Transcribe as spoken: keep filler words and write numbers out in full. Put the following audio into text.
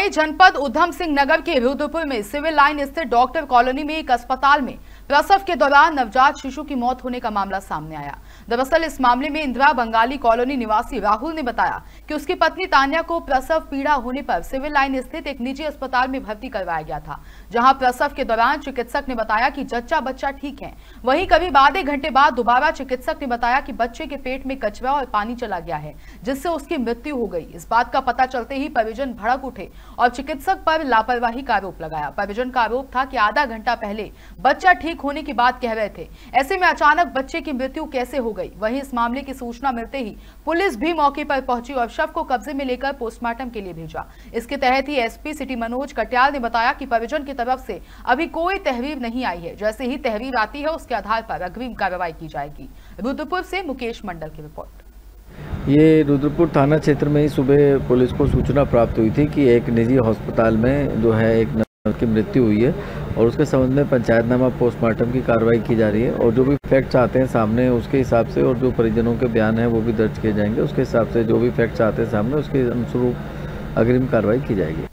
वहीं जनपद उधम सिंह नगर के रुद्रपुर में सिविल लाइन स्थित डॉक्टर कॉलोनी में एक अस्पताल में प्रसव के दौरान नवजात शिशु की मौत होने का मामला सामने आया। दरअसल इस मामले में इंदिरा बंगाली कॉलोनी निवासी राहुल ने बताया कि उसकी पत्नी तानिया को प्रसव पीड़ा होने पर सिविल लाइन स्थित एक निजी अस्पताल में भर्ती करवाया गया था, जहां प्रसव के दौरान चिकित्सक ने बताया कि जच्चा बच्चा ठीक है। वहीं करीब आधे घंटे बाद दोबारा चिकित्सक ने बताया कि बच्चे के पेट में कचरा और पानी चला गया है, जिससे उसकी मृत्यु हो गई। इस बात का पता चलते ही परिजन भड़क उठे और चिकित्सक पर लापरवाही का आरोप लगाया। परिजन का आरोप था कि आधा घंटा पहले बच्चा ठीक होने की बात कह रहे थे, ऐसे में अचानक बच्चे की मृत्यु कैसे हो गई। वहीं इस मामले की सूचना मिलते ही पुलिस भी मौके पर पहुंची और शव को कब्जे में लेकर पोस्टमार्टम के लिए भेजा। इसके तहत ही एसपी सिटी मनोज कटियाल ने बताया कि परिजन की तरफ से अभी कोई तहरीर नहीं आई है, जैसे ही तहरीर आती है उसके आधार पर अग्रिम कार्रवाई की जाएगी। रुद्रपुर से मुकेश मंडल की रिपोर्ट। ये रुद्रपुर थाना क्षेत्र में ही सुबह पुलिस को सूचना प्राप्त हुई थी कि एक निजी अस्पताल में जो है एक नर्स की मृत्यु हुई है और उसके संबंध में पंचायतनामा पोस्टमार्टम की कार्रवाई की जा रही है और जो भी फैक्ट्स आते हैं सामने उसके हिसाब से और जो परिजनों के बयान हैं वो भी दर्ज किए जाएंगे। उसके हिसाब से जो भी फैक्ट्स आते हैं सामने उसके अनुरूप अग्रिम कार्रवाई की जाएगी।